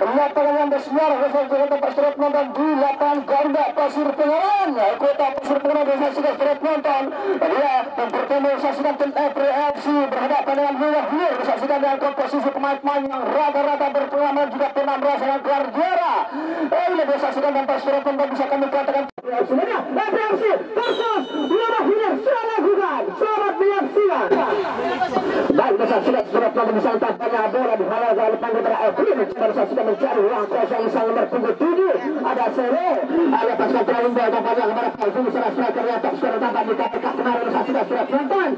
Penyataan Anda Senior Desa Kota Pak Suratmonton di lapangan Garuda Pasir Pengaran, Kota Pasir Pengaran Desa Suratmonton. Dia mempertemukan tim AFC berhadapan dengan Wilayah disaksikan dengan komposisi pemain-pemain yang rata-rata berpengalaman juga pernah merasakan gelar juara. Oleh disaksikan dan Pak Suratmonton bisa kami katakan sebenarnya AFC versus Wilayah Hilir Selagugan. Selamat menyaksikan. Dan disaksikan Suratmonton bisa tampaknya bola di halaman depan daripada AFC. Mencari uang kosong sang nomor punggung 7 ada Solo, ada pasukan terlindung atau banyak mereka Zulus salah surat karya top skor tampak di KPK kemarin saksikan surat penonton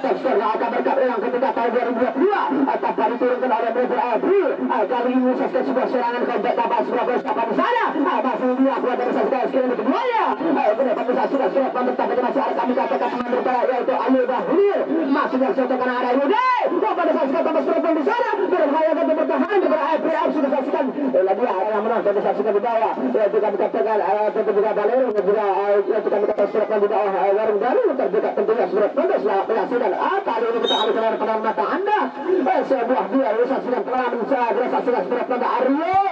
top skor akan berkeulang ketika tahun 2022 atau baru turunkan oleh Bogor April kali ini saksikan sebuah serangan comeback tampak sebuah bersamaan di sana masih dia keluar dari saksikan sekiranya keduanya berdapat saksikan surat penonton tapi masih ada kami katakan menurut para yaitu Amir Bahir masih dari suatu kanan ada Yudai kepada saksikan tampak surat penonton di sana berhaya untuk bertahan kepada April sudah saksikan lagi arah menonton disaksikan di bawah itu kami katakan terbuka balerung itu kami katakan suratkan di bawah warung baru terbuka tentunya surat pendas lah penyaksikan kali ini kita alihkan oleh penonton mata anda sebuah dia disaksikan telah mencari disaksikan surat pendas Aryo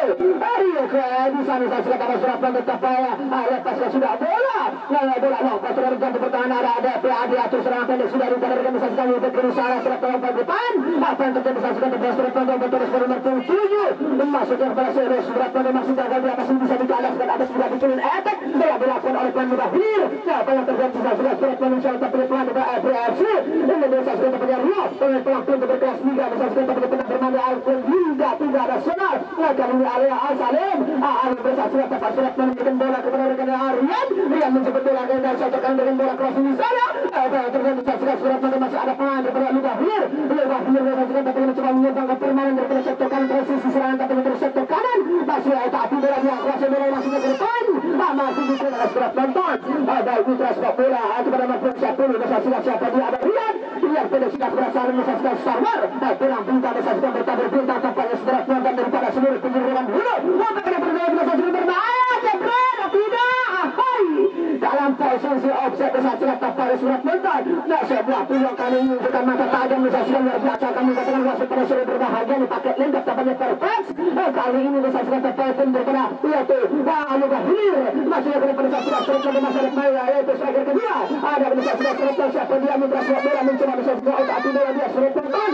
bisa disaksikan karena surat pendas terpaya lepaskan sudah bola bola lompat dari jantung pertahanan ada PAD atur serangan pendek sudah dikatakan disaksikan untuk berusaha surat pendas depan apa yang terjadi disaksikan di bawah surat pendas bertulis nomor 7 masuk kepada seluruh surat masih gagal dia masih bisa dikalahkan atas sudah bikin etek telah dilakukan oleh pemain muda Hilir siapa yang terjadi bisa surat manusia tetap berpelan pada AFC Indonesia sudah terpengaruh ruang oleh pelampung berkelas liga disaksikan terpengaruh bermain alkohol liga tidak nasional kali ini area Al-Salim bersaksikan tepat surat menunjukkan bola kepada rekan Aryan Rian menjemput bola dan cocokkan dengan bola crossing di sana terjadi disaksikan surat masih ada pemain daripada muda Hilir disaksikan tapi mencoba menyumbang permainan daripada sektor kanan transisi serangan tapi terus sektor kanan masih tapi bola yang kuasa bola masih ke depan masih bisa surat penonton ada Ultra sepak bola kepada nomor 10 disaksikan siapa dia ada Rian yang tidak sudah berasal disaksikan Sarwar kurang bintang disaksikan bertabur bintang tampaknya surat penonton daripada seluruh penyerangan dulu apakah bergaya disaksikan berbahaya jebret tidak dalam posisi offset disaksikan tampaknya surat penonton sebuah peluang kali ini bukan mata tajam disaksikan luar biasa kami katakan wasit pada surat berbahagia dipakai lengkap tampaknya perfect kali ini disaksikan terpaten daripada yaitu Luka Hilir masih ada pendisaksikan surat pada masyarakat maya yaitu striker kedua ada pendisaksikan surat siapa dia minta surat bola mencoba disaksikan tapi bola dia surat penonton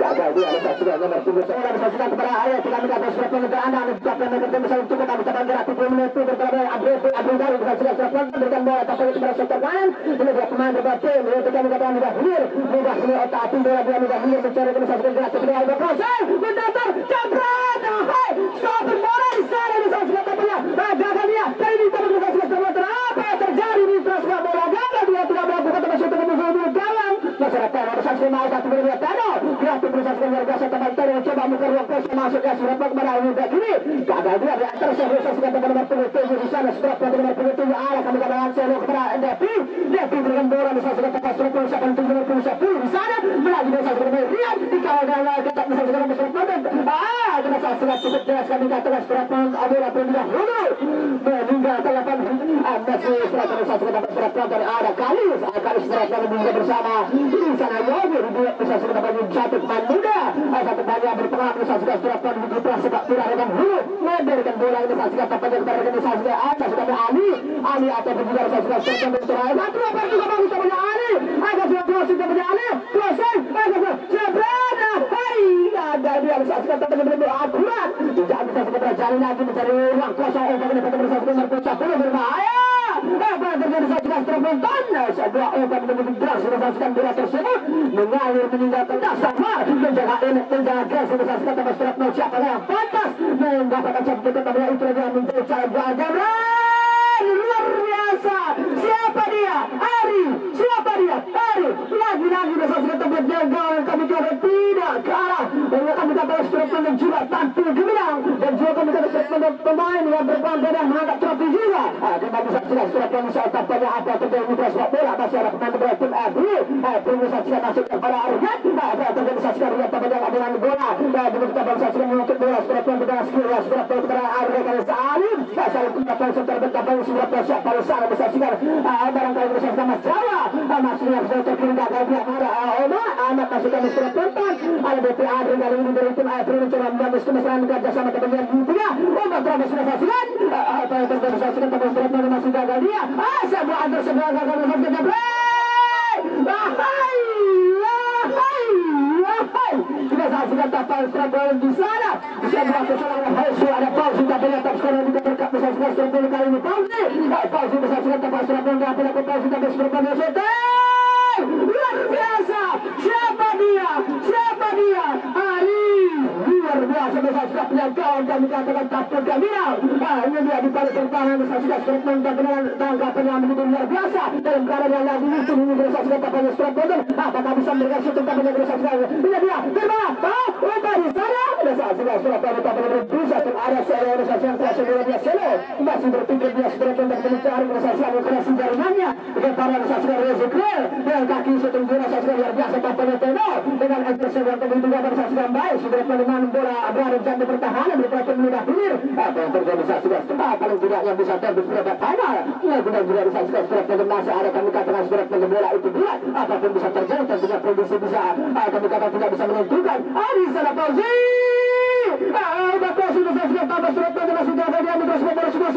gagal dia disaksikan nomor 9 disaksikan kepada ayat kami kata surat penonton anda disaksikan negeri misalnya cukup kami katakan 30 menit berkata Abdul Dari disaksikan surat penonton berikan bola tapi kepada sektor kanan ini dia pemain berbatin yaitu kami katakan Luka Hilir otak tim bola dia Luka Hilir mencari pendisaksikan gratis kepada Alba Krosel mendatar jambrat hai skor berbola di sana disaksikan tampaknya gagal dia kali ini tapi disaksikan penonton apa yang terjadi di transfer bola gagal dia tidak melakukan termasuk untuk menuju dalam masyarakat disaksikan maaf satu berdua tenor gratis disaksikan luar biasa teman-teman yang coba muka ruang kosong masuknya surat kepada Alwida kiri gagal dia di antara saya disaksikan teman-teman pengetujuh di sana surat teman-teman pengetujuh arah kami katakan selo kepada Depi dengan bola disaksikan tepat surat perusahaan pengetujuh perusahaan di sana melalui disaksikan Rian dikawal-kawal tetap disaksikan sudah cukup jelas kami katakan surat penonton adalah pendidikan hulu meninggal telepon masih surat penonton surat penonton ada kalis surat penonton juga bersama di sana Yogi bisa sudah dapat satu pemain muda satu pemain yang berpengalaman bisa sudah surat penonton di kelas sepak bola dengan hulu memberikan bola ini saksikan tampaknya kepada organisasi atas sudah Ali atau juga surat penonton terakhir satu apa juga bagus kepada Ali agak sudah closing kepada Ali closing agak cebrana hai ada dia saksikan tampaknya berdoa tidak bisa segera jalan lagi mencari uang kosong untuk mendapatkan bersasukan berpuluh berbahaya apa yang terjadi saksikan terpenton sebuah obat menemukan gelas disaksikan bola tersebut mengalir meninggalkan dasar menjaga gelas disaksikan tanpa surat nol siapa yang pantas mendapatkan campur kepada itu yang menjadi cara berjalan luar biasa siapa dia Ari lagi disaksikan tempat gagal kami tidak kalah. Kami kata surat penonton juga tampil gemilang dan juga kami kata surat penonton ada pemain yang berperan beda mengangkat trofi juga. Kita bisa jelas surat yang soal tampaknya apa terjadi mudah sepak bola masih ada pemain bola tim Abri. Pengusaha masuk kepada Arya. Terjadi saksikan Arya terjadi dengan bola. Kita bersaksikan untuk bola surat yang berdasar surat kepada Arya kali Salim. Salim tidak langsung terbentang pada surat persiap pada saat bersaksikan barangkali bersama Mas Jawa. Masuknya sudah terpindah dari pihak Oma. Amat masukkan surat tentang ada BP Abri kali ini dari tim Abri mencoba menembus kemesraan kerjasama kementerian Muda. Oma terus bersaksikan apa yang terjadi bersaksikan pada suratnya masih gagal dia. Sebuah antar sebuah gagal dan sebuah play. Kita saksikan tampaknya serangan bola di sana. Sebuah kesalahan Hausu ada Pausi tapi tetap sekarang juga berkat bersaksikan serangan bola kali ini Pausi. Pausi bersaksikan tampaknya serangan bola tidak pernah Pausi tapi serangan bola syuting. Luar biasa. Siapa dia? Siapa dia? Luar biasa bersaksikan penjagaan kami katakan takut gamiral. Ini dia di balik pertahanan bersaksikan serangan dengan tanggapan yang begitu luar biasa. Dalam keadaan yang lagi lucu ini bersaksikan tampaknya serangan bola. Apakah bisa mereka syuting tampaknya bersaksikan? Ini dia. Masih berpikir dia sedang mencari kreasi jaringannya dengan para saksikan Rezekler dengan kaki setengah saksikan luar biasa tampaknya tenor dengan ekspresi yang begitu gagah saksikan baik sudah menemukan bola berada di pertahanan berperan mudah hilir apa yang terjadi saksikan kalau tidak yang bisa tembus berada final ya benar juga saksikan surat penerima ada kami katakan surat bola itu bulat apapun bisa terjadi tentunya produksi bisa kami katakan tidak bisa menentukan di sana Pauzi bakal sudah saksikan tambah surat penerima sudah ada di atas bola bisa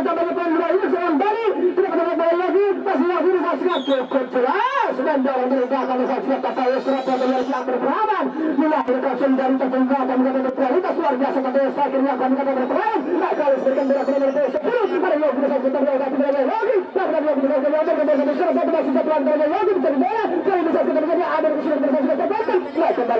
tambahnya penerima ini sekarang Bali tidak ada bola lagi masih lagi disaksikan cukup jelas dan dalam mereka kami saksikan kata surat penerima yang berperawan melahirkan sendiri tertentu kami katakan kualitas luar biasa kata akhirnya kami katakan berperawan kalau sekian berapa sepuluh pada yang bisa kita berangkat berapa lagi pada yang bisa kita berangkat surat penerima sudah berangkat lagi bisa dibalas kalau bisa kita berangkat ada surat penerima sudah kembali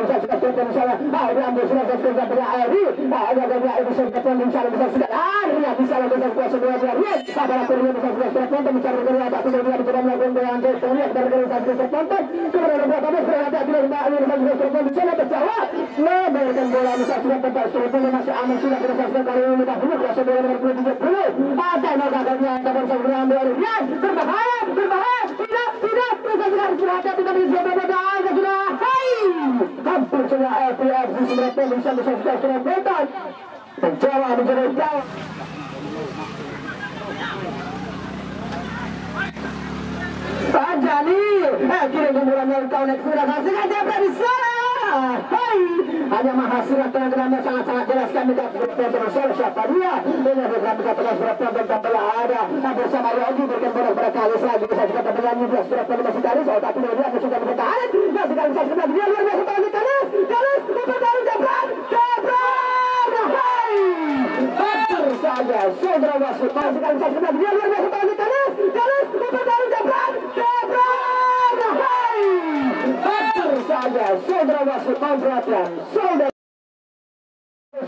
saksikan surat penerima diambil surat penerima dari Ari ada bisa kita saksikan Ari bisa lakukan kuasa dua jari, para pemain bisa bergerak cepat mencari bola, tapi dia bergerak melakukan dengan teori bergerak cepat. Kemudian berapa besar ada di dalam ini bergerak cepat di sana terjawab. Memberikan bola misalnya tempat serpong masih aman sudah bergerak kali ini dahulu kuasa bola nomor 27. Ada nampaknya dapat serangan dari Rian. Berbahaya, tidak bergerak cepat tidak bisa bergerak sudah. Hai, hampir sudah FPF sudah bisa bergerak cepat. Menjawab menjawab. Panjani, kira kumpulan kau naik sudah saksikan siapa di sana. Hai, hanya mahasiswa teman-teman sangat-sangat jelas kami tak berpikir siapa dia. Ini adalah kami katakan surat penerima bola ada bersama Yogi berkembang berkali lagi bisa juga terpengaruh juga surat penerima si Kalis. Tapi dia sudah bertahan, dia sudah bisa sudah dia luar biasa lagi Kalis bertahan jabran. Hai, hampir saja sudah masuk masukkan saksikan dia luar biasa lagi Kalis bertahan jabran. Hai, hampir saja sudah masuk kontrakan sudah.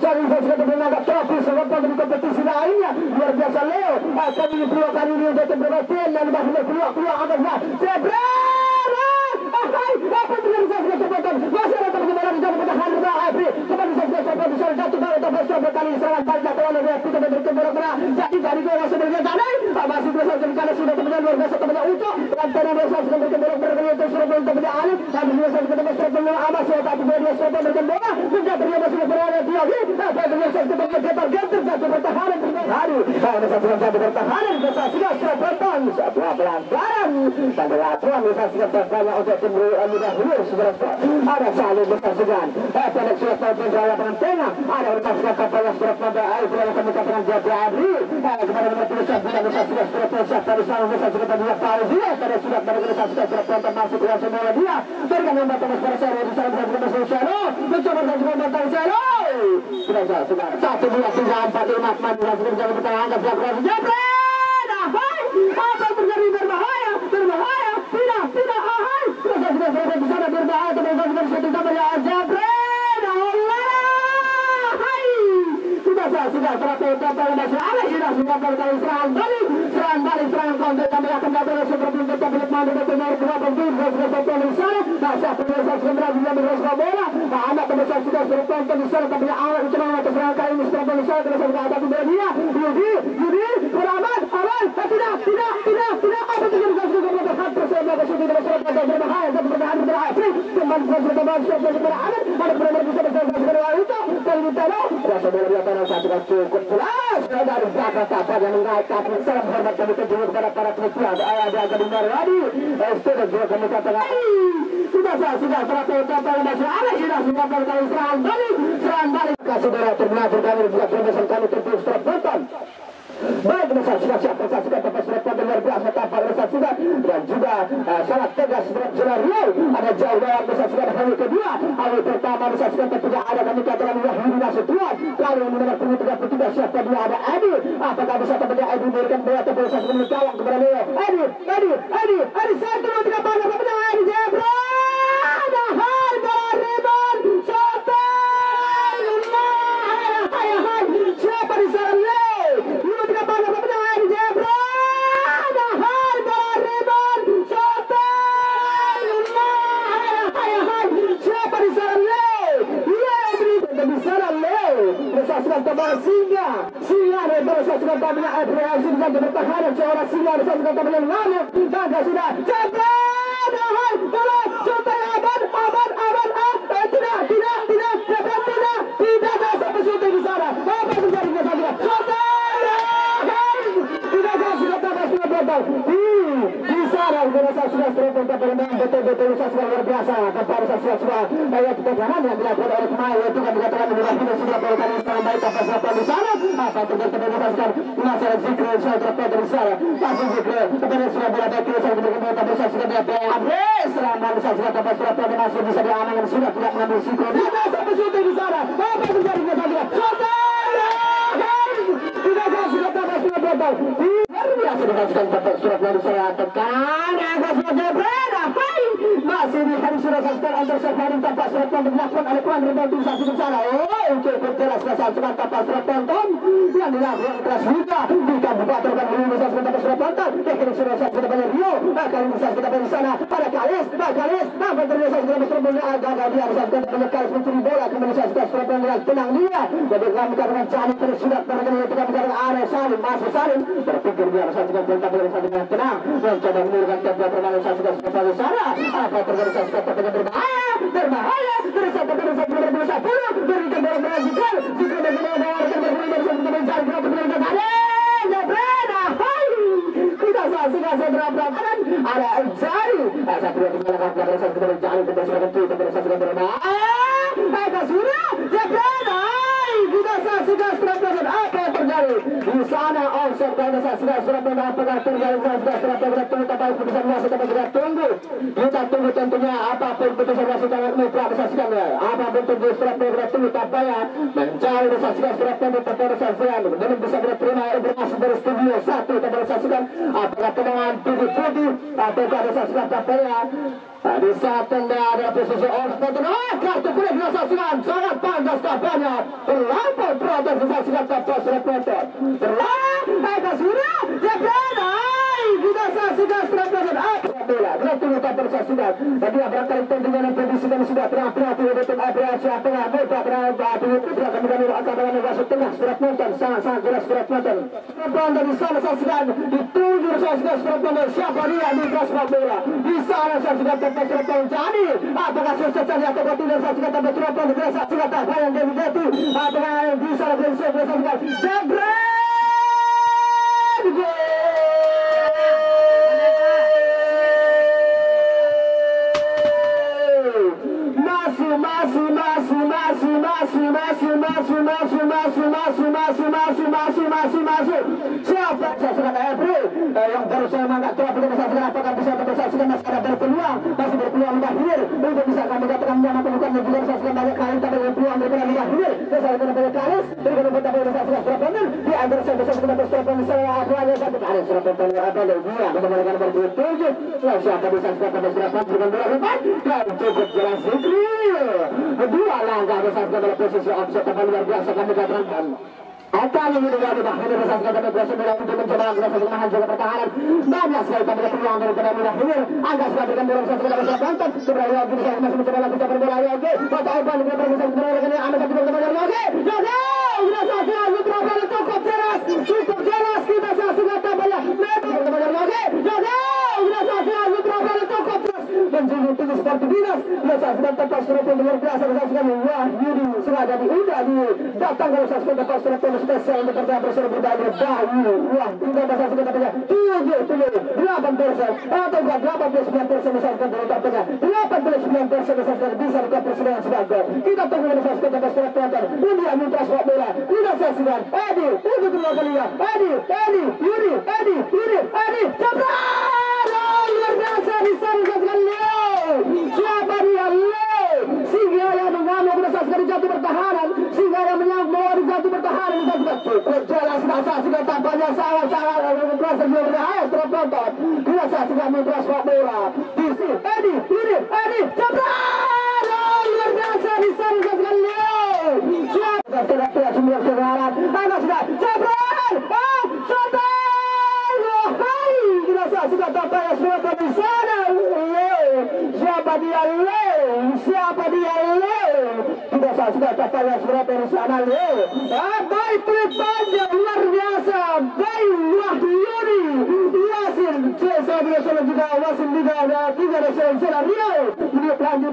Sorry, saya sudah menangkap trofi sebelum di kompetisi lainnya. Luar biasa Leo, kami diperlukan ini untuk berbatin dan bahkan keluar atasnya. Jabran, hai, apa yang terjadi sebentar? Masih ada perkembangan di dalam pertahanan Abri. Kembali saja sepak bola jatuh dari atas sepak kali serangan panjang lawan dari kita berbentuk bola. Jadi gol sebenarnya tanai. Masih berasa sekali sudah teman luar biasa temannya Ucok. Lantaran berasa sudah berkembang berbentuk sudah temannya Alif. Dan berasa sudah berkembang amat sudah tapi dia sudah berkembang. Sudah terlihat sudah berada di akhir. Satu dua tiga empat lima enam tujuh jangan bertahan jangan bergerak jabran. Ahai, apa terjadi berbahaya tidak ahai sudah besar berbahaya teman-teman sudah berbahaya jabran. Ahai sudah terlalu terlalu masuk ada sudah kali serangan balik. Dua langkah besar dalam posisi offset luar biasa kami dapatkan. Angkanya ini berada di Rasasnya dan Negeri Sumedang untuk mencoba agresif menghancurkan pertahanan. Banyak sekali pada peluang daripada Mudah Hilir. Angka semakin mendorong Saskia dan Saskia Banten. Sebelah Yogi disana masih mencoba lakukan berbola Yogi. Mata Oban dengan perguruan sebenarnya rekannya amat satu berkembang dari Yogi. Yogi! Sudah Saskia untuk berbola cukup jelas kita Saskia tambahnya. Memang berkembang dari Yogi. Yogi! Sudah Saskia untuk berbola cukup jelas. Menjadi tinggi seperti dinas. Saskia tetap suruh pun luar biasa. Saskia Wah Yudi sengaja diundang di datang dari Saskia tetap suruh pun spesial untuk pertandingan berseri berdaya Bayu. Wah, tinggal bahasa Saskia katanya 7-8% atau 89% Saskia dari datangnya 89% Saskia bisa melakukan persembahan sebagai kita tunggu dari Saskia tetap suruh penonton India Mitra Sepak Bola Indah Saskia Edi untuk kedua kalinya Edi Cabral luar biasa disaring Saskia Leo Jabaria Leo sehingga yang mengamuk Saskia di jatuh bertahanan sehingga yang mengamuk di jatuh bertahanan cukup jelas rasa sudah tampaknya salah-salah dengan proses yang berbahaya setelah penonton rasa sudah Mitra Sepak Bola di sini Edi Cabral luar biasa disaring Saskia Leo sudah tidak semua sekarang anak sudah Cabral sudah tampaknya sudah di sana siapa dia Leo tidak salah sudah tampaknya sudah di sana Leo baik pelitanya luar biasa baik Wahyu Yudi Yasin saya bersolat juga Wasin juga ada tiga resonan Leo beliau lanjut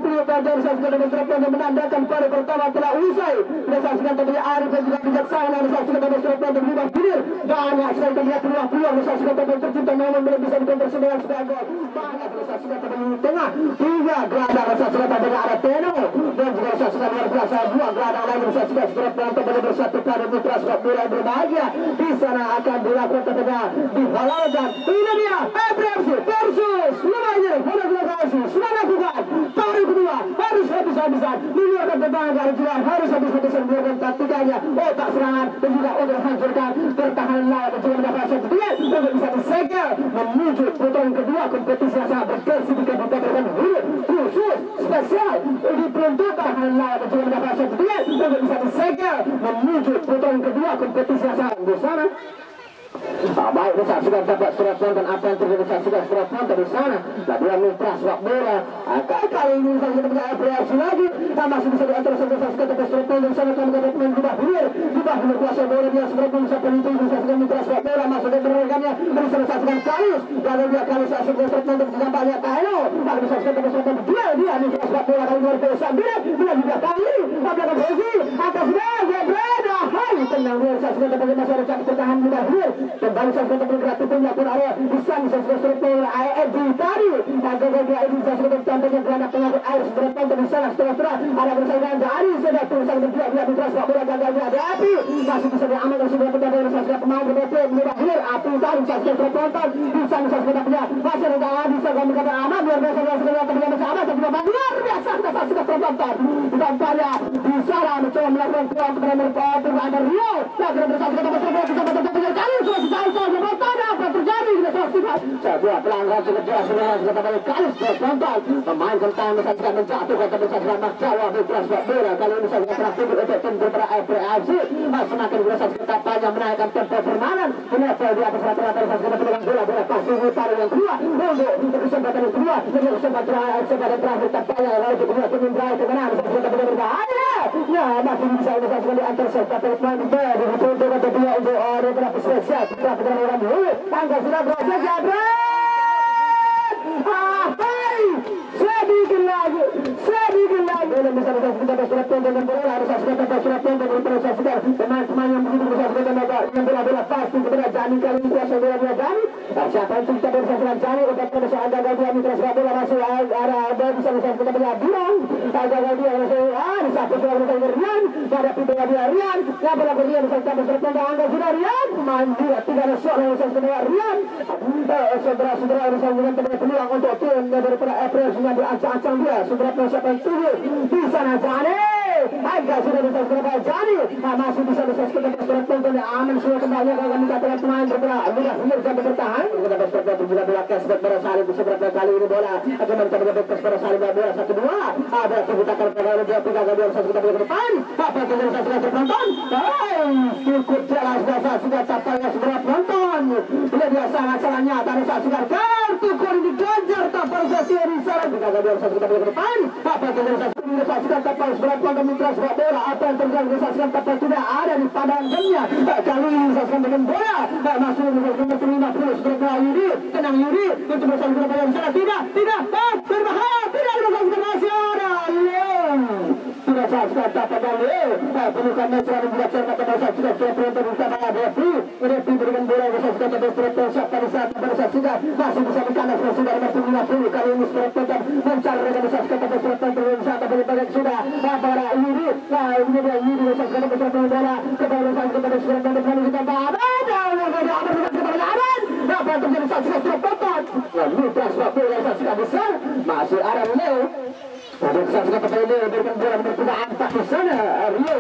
Saskia dengan serpian yang menandakan pada pertama telah usai dan Saskia tentunya Arif dan juga bijaksana dan Saskia dengan serpian yang berubah gilir banyak sekali terlihat peluang-peluang dan Saskia dengan tercinta namun belum bisa dikonversi dengan sebuah gol banyak dan Saskia di tengah tiga gelandang dan Saskia dengan ada Teno dan juga Saskia luar biasa dua gelandang lain dan Saskia segera penonton pada bersatukan dan Mitra Sepak Bola berbahagia di sana akan dilakukan tentunya dihalalkan ini dia Ebremsi versus lumayan Honografi sudah lakukan Tarik kedua harus habis-habisan mengeluarkan tendangan dari jalan harus habis-habisan mengeluarkan taktikanya otak serangan dan juga untuk menghancurkan pertahanan lawan dan juga mendapatkan satu titik untuk bisa disegel menuju putaran kedua kompetisi yang sangat berkesinambungan membutuhkan huruf khusus spesial diperuntukkan lawan dan juga mendapatkan satu titik untuk bisa disegel menuju putaran kedua kompetisi yang sangat bersama. Baik besar sudah dapat surat penonton apa yang terjadi sudah surat penonton di sana lalu Mitra Sepak Bola kali ini saya sudah punya FPRC lagi masih bisa diatur sudah dapat surat penonton di sana kami dapat main di bawah hilir kuasa bola dia sebenarnya bisa penentu bisa Mitra Sepak Bola masuk dan berrekannya bersama Kalius lalu dia Kalius asal surat penonton nampaknya Taelo lalu bisa dapat surat penonton dia Mitra Sepak Bola kali luar biasa bila juga kali ada Bezi atas dia berada hai tenang sudah dapat masyarakat bertahan di bawah kembali Saskia untuk bergerak tubuhnya pun area disang Saskia struktur air di tadi agar dia ini Saskia bertandanya gelandang pengangkut air seberat penonton di sana setelah ada persaingan dari sudah tulisan berdua dia Mitra Sepak Bola gagalnya ada api masih bisa diamankan sudah berada dari Saskia pemain berdepan berakhir api tarik Saskia terpenonton disang Saskia dapatnya masih ada bisa kami kata aman luar biasa Saskia terlihat bersama Saskia bangun luar biasa Saskia terpenonton tampaknya di sana mencoba melakukan peluang kepada Mitra Rio agar bersaskia dapat terpenonton bisa Kalius masih tahu bertanya apa terjadi dengan Saskia. Sebuah pelanggaran cukup jelas sudah kembali Kalius berkontrol pemain tentang Saskia menjatuhkan tembus Saskia Makjawa Mitra Sepak Bola kalau ini Saskia telah tidur untuk tim berbera FPRC semakin berasa ketapanya menaikkan tempo permainan menempel di atas rata-rata dari Saskia dengan bola pasti paru yang kedua untuk kesempatan yang kedua dengan kesempatan terakhir tampaknya lalu kedua tim beraya kemenangan Saskia tetap berbahaya ya masih bisa untuk Saskia diantar Saskia pemain di diperuntukkan kedua untuk orang spesial kita bertemu orang dulu tangga sudah berasa saya bikin lagi belum bisa kita surat penonton dan bola harus kita surat penonton dan bola saksikan pemain-pemain yang begitu besar kita dengan bola pasti kepada Jani kali ini kuasa bola Jani siapa yang kita bersaksikan Jani untuk perusahaan gagal dia Mitra Sepak Bola masih ada bisa kita beli Abirang gagal dia masih disatu sudah bersama Rian menghadapi bola dia Rian yang bola Rian bisa kita surat penonton angka sudah Rian pemain dia tidak ada shot yang bisa kita Rian saudara-saudara bisa menggunakan peluang untuk tim daripada April sudah berancang-ancang dia sudah siapa yang tujuh di sana Jani agak sudah bisa segera jadi, masih bisa segera surat tentunya aman surat kembali kalau kami katakan kemarin bergerak, mudah mudah bertahan. Kita berserta berbuka belakang seberat berasal itu seberat kali ini bola akan mencapai berkas berasal bola 1-2. Ada kita akan berada di atas kaki bola kita ke depan. Apa kita sudah tertonton? Cukup jelas bahasa sudah capainya segera penonton. Bila dia salah nyata rusak sudah kartu kuning diganjar tanpa sesi risalah kita ke depan. Apa kita disaksikan kapal seberat kuantum mitra sepak bola apa yang terjadi disaksikan kapal sudah ada di padang gemnya kali ini disaksikan dengan bola masuk ke nomor 50 sebelah Yuri tenang Yuri untuk bersama berapa yang salah tidak berbahaya tidak disaksikan nasional sudah saksikan dapat oleh penuhkan mitra dan buat cermat dan saksikan sudah perintah bersama refi berikan bola disaksikan kapal seberat siapa disaksikan pada saksikan masih bisa berkandang sudah nomor 50 kali ini seberat kuantum mencari disaksikan kapal seberat sudah para Yuri ini dia Yuri disaksikan bersama bola kebalusan kepada seorang pemain kita apa terjadi saksikan sudah potong Lukas waktu yang saksikan besar masih ada Leo ada saksikan kepada Leo berikan bola berputar antar ke sana Rio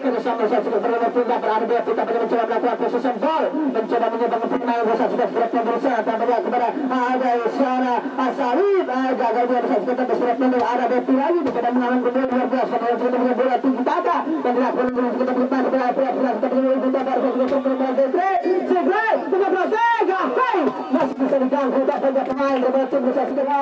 kerjasama saksikan pernah berputar berada kita pada mencoba melakukan posisi gol mencoba menyebabkan pemain saksikan sudah berusaha tanpa kepada ada Syara Asarif gagal dia disaksikan ada Bepi lagi kepada mengalami kembali luar biasa kalau kita punya bola tinggi tata dan dilakukan dengan kita berputar kita berputar kita berputar masih bisa diganggu dapat pemain berbentuk bisa segera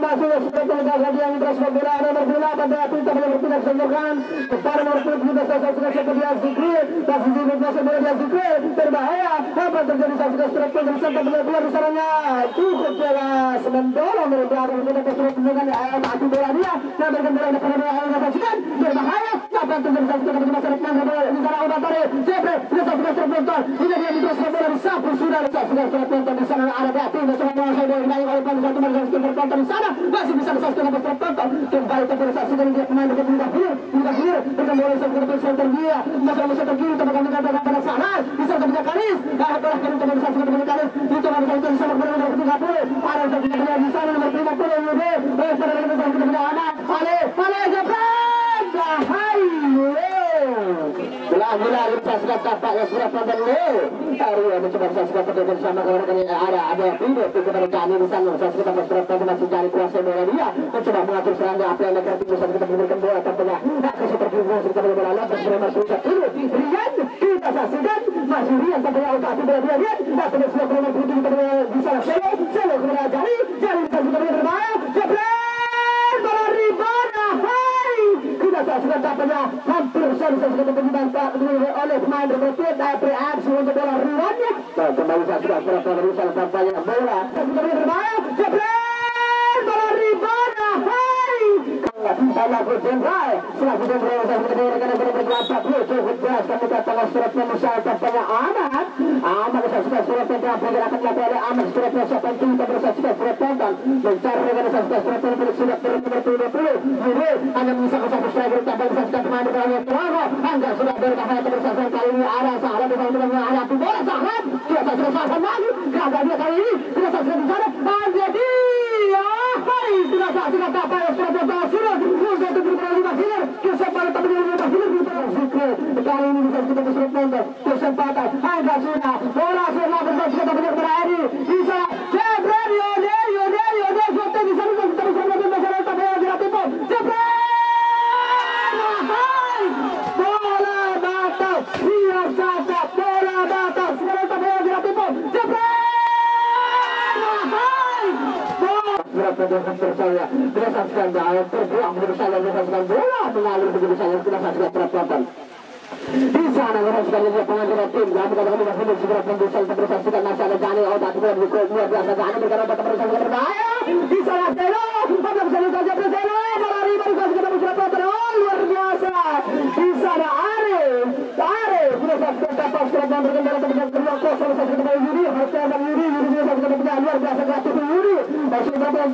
masih sudah terganggu yang bersepak bola nomor 8 dari tim yang bertindak senjorkan para nomor 15 saksikan seperti Azikri masih di bawah sebelah Azikri berbahaya apa terjadi saksikan strike dan sangat keluar besarnya cukup jelas mendorong dari kita terus dengan mati bola dia dan dengan bola depan bola saksikan berbahaya apa terjadi saksikan kepada Serpong di sana Obatore Jebre saksikan Serpong ini dia di bawah bola disapu sudah saksikan Serpong di sana ada Beatin dan semua orang yang oleh pemain satu saksikan Serpong di sana masih bisa disaksikan oleh Serpong kembali kepada saksikan dia pemain dekat mudah hilir dengan bola saksikan dia masa tergiri tanpa kami katakan pada sana bisa kepada Kalis telah kami teman saksikan kepada Kalis itu kami saksikan sama kepada nomor 30 ada saksikan di sana nomor 50 Yude pada dengan saksikan kepada anak Ale Jepang Alhamdulillah lupa surat tapak yang surat pandan leh. Tahu ada coba surat pandan bersama kawan-kawan ada video itu kepada kami misalnya surat surat pandan masih dari kuasa bola dia mencoba mengatur serangga apa yang negatif bisa kita berikan bola tanpa keseterbukaan serta bola lepas bersama surat dulu Rian kita saksikan masih Rian tanpa yang utama bola dia Rian masih surat pandan itu kita bisa selo kepada jari kita berbahaya jebret bola ribana saksikan tampaknya hampir saksikan penyemangat oleh pemain berikut dari aksi untuk bola ruangnya kembali saksikan perusahaan tampaknya bola jebret bola ribana banyak berjenderal selaku jenderal saksikan rekan-rekan bergelapap cukup jelas kami katakan suratnya misalnya tampaknya amat saksikan suratnya akan dilakukan oleh amat suratnya siapa itu kita bersaksikan surat tentang mencari rekan saksikan suratnya surat nomor 20 hanya misalkan satu striker tanpa disaksikan pemain bergerak terlalu hingga sudah bertahan tersaksikan kali ini ada sahabat di sana dengan ada bola sahabat tidak saksikan sahabat lagi gagal dia kali ini tidak saksikan di sana menjadi tidak saksikan apa yang sudah berhasil untuk bergerak hilir kesempatan tapi bergerak hilir kali ini bisa kita bersurat nonton kesempatan hingga sudah bola sudah bersaksikan tapi bergerak ini bisa jebret Yode sudah di sana kita bersurat nonton tapi yang tidak tipu jebret bola batas siap saja bola batas sekarang tapi yang tidak tipu jebret berdasarkan percaya berdasarkan daya terbuang berdasarkan bola mengalir begitu saja berdasarkan perbuatan di sana berdasarkan pengajaran tim kami kami masih segera membesar berdasarkan masalah Jani obat bukan bukan biasa Jani bergerak berdasarkan berbahaya di sana Zero ada bisa saja Zero lari berdasarkan perbuatan luar biasa di sana Arif berdasarkan tapak seragam berkendara kemudian berlaku berdasarkan Yuri harusnya ada Yuri berdasarkan luar biasa Yuri masih berperan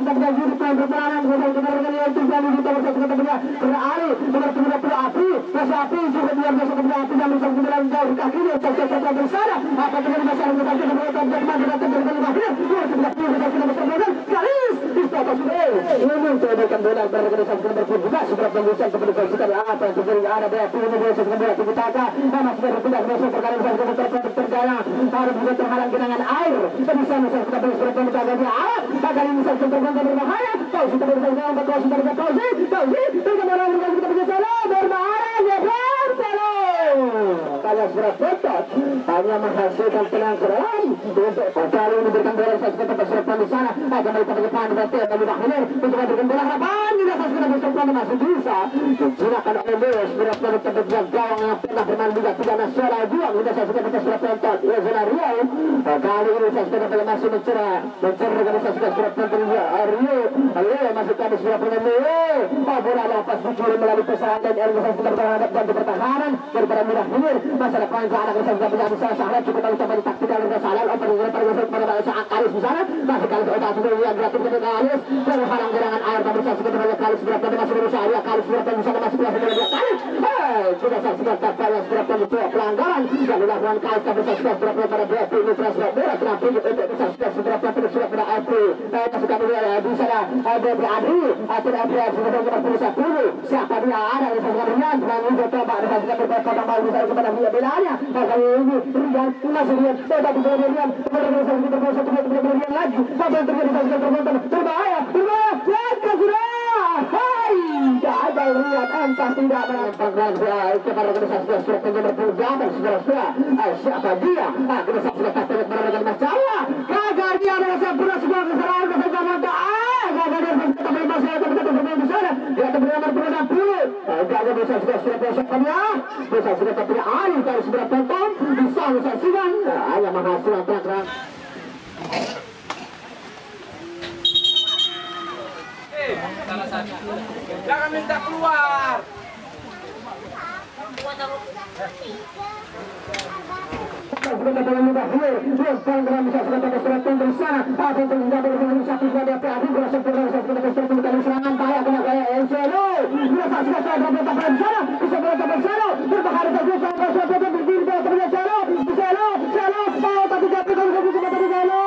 sebagai juru pemberangan kepada yang tinggal di tempat kepada beralih kepada pelaku api juga dia masuk kepada api yang bisa kemudian jauh kakinya saja bersara apa dengan masalah kita kepada teman-teman kita kepada akhir 2020 kita bersama Kalis di atas ini menjadikan bola bergerak sambil berputar seberat manusia kepada pasukan apa yang terjadi ada daya pilih bola seberat bola diputaka nama seberat pindah musuh perkara musuh terjala harus juga terhalang genangan air kita bisa musuh kita boleh seberat diputaka dia alat agar musuh terjala berbahaya kau sudah berjalan kau sudah berjalan kau sih dengan orang orang kita berjalan berbahaya ya berjalan kalau seberat putar hanya menghasilkan tenang seram untuk kalau memberikan bola seberat pasukan di sana agar mereka berdepan berarti lebih dahulu untuk memberikan bola harapan juga pasukan berserta masih bisa digunakan oleh seberat terdepan gawang yang pernah bermain juga tidak nasional juga kita saksikan kita sudah tonton ya zona Riau kali ini saksikan kita masih mencerah dengan saksikan surat tonton juga Riau masih kami sudah pengemil bola lepas dicuri melalui kesalahan dan Riau saksikan terhadap ganti pertahanan daripada mudah hilir masalah kawan ke anak saksikan punya usaha sahabat cukup usaha taktikal dan kesalahan oper-oper bahasa akaris di sana masih kalis otak sudah lihat gratis dengan kalis terhalang gerangan air tapi saksikan terhadap kalis berat dan masih berusaha ya kalis berat dan bisa masih berusaha dengan kalis sudah saksikan tata yang sudah penutup pelanggaran lalu lakukan kalis tapi saksikan sudah pada BFP ini sudah murah kenapa untuk saksikan sudah pada AFP masukkan mulai di sana ada beradu atur AFP sudah 41 siapa dia ada yang saksikan Rian lalu dia coba ada saksikan berkata malu saya kepada dia belanya kali ini Rian masih Rian tetapi kemudian Rian kemudian lagi apa yang terjadi saksikan terbentuk berbahaya antas tidak menempatkan kepada organisasi surat yang berpengalaman segera-segera siapa dia organisasi surat yang berpengalaman masalah gagal dia merasa berat sebuah kesalahan gagal dia merasa teman masalah teman-teman di sana dia teman-teman berpengalaman puluh gagal bisa surat tapi alih dari seberat tonton bisa siang yang menghasilkan terang-terang salah satu jangan minta keluar sudah dalam mudah hilir terus panggilan bisa sudah pada surat pun dari sana apa yang terlibat dengan satu sudah DPAD berasa pernah bisa sudah pada surat pembukaan serangan bahaya kena kaya NCLU berasa sudah sudah berapa pada sana bisa berapa pada sana berbahaya sudah sudah sudah berdiri pada pada sana bisa lo mau tapi jatuh kalau bisa pada sana terjadi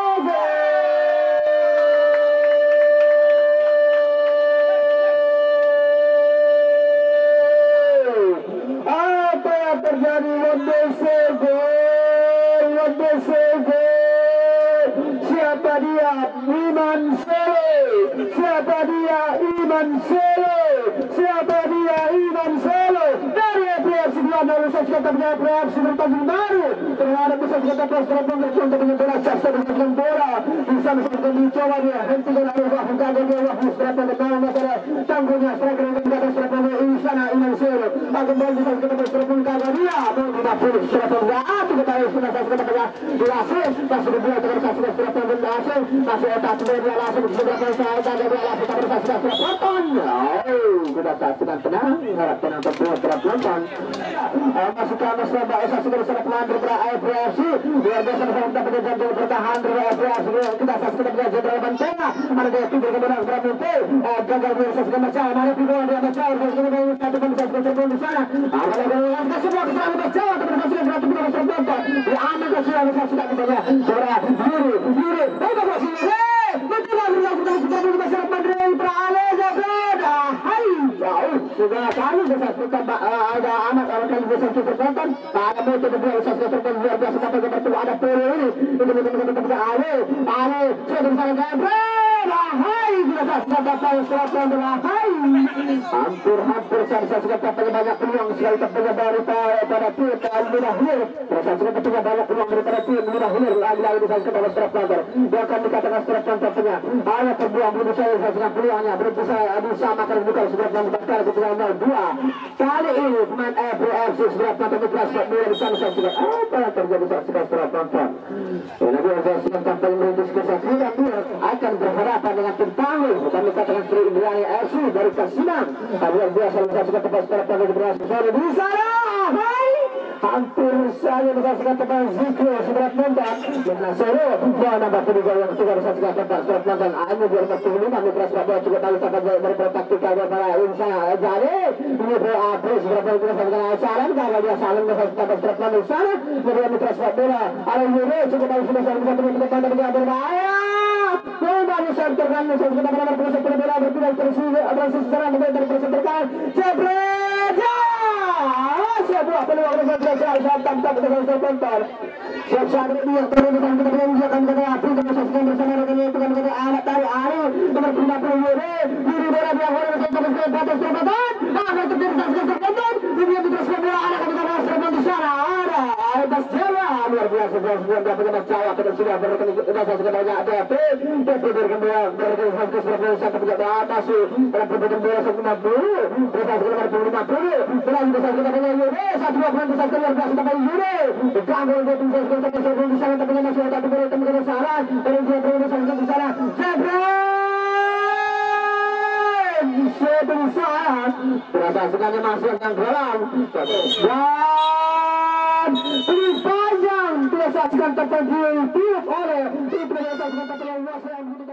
Lebesego siapa dia Iman Solo dari APFC Belanda Lusas kata punya APFC bertanggung baru terhadap Lusas kata peserta pemeriksaan dengan bola caksa dengan bola bisa misalkan dicoba dia hentikan arwah gagal dia wah serata dengan masalah tanggungnya seragam dengan serata ini sana Iman Solo akan balik Lusas kata peserta gagal dia mengenai pulih serata atau kita harus menasas kata punya langsung masuk kedua dengan serata serata langsung masuk otak kedua langsung beberapa saat ada dua langsung serata serata potong sudah saksikan tenang harap tenang tertua terap nonton masuk ke atas lomba saksikan bersama pelan daripada AFC luar biasa bersama mendapatkan jantung bertahan daripada AFC kita saksikan bersama jenderal Bantena ada dia tidur kemudian bersama mimpi gagal saksikan bersama ada tidur ada bersama bersama satu saksikan bersama di sana ada bersama semua kesalahan bersama teman saksikan bersama bersama bersama nonton diambil kesalahan saksikan bersama berat diri untuk saksikan bersama bersama bersama segala kali bersasukan ada anak kalau kali bersasukan tertonton ada motor berdua bersasukan tertonton luar biasa sampai ke bertua ada puluh ini teman-teman ale saya bersama kaya berahai bersasukan datang selatan berahai hampir-hampir bersasukan datang banyak peluang sekali terpunya daripada tim mudah hilir bersasukan terpunya banyak peluang daripada tim mudah hilir lagi-lagi bersasukan oleh strap planter dia akan dikatakan strap planternya hanya terbuang belum bisa bersasukan peluangnya belum bisa makan bukan segera membakar ketika 02 kali ini pemain AFC seberat mata kelas bermula di sana saksikan apa yang terjadi saksikan setelah tonton lagi saksikan tanpa merintis kesaksikan dia akan berhadapan dengan tim tangguh kami katakan Sri Indrani AFC dari Kasinang luar biasa saksikan tempat setelah tonton di sana hai hampir saya saksikan tempat Zikri seberat tonton dengan Solo dua nambah kedua yang juga saksikan tempat setelah tonton AMU 245 mitra Surabaya juga tahu tempat daripada taktikal para insya Jare, ini berapa seberapa kita sampaikan saran, kalau dia saran kita dapat terapkan di sana, kemudian kita sepak bola, ada Yuri cukup bagus sudah saran kita teman-teman kita berbahaya. Terus panjang oleh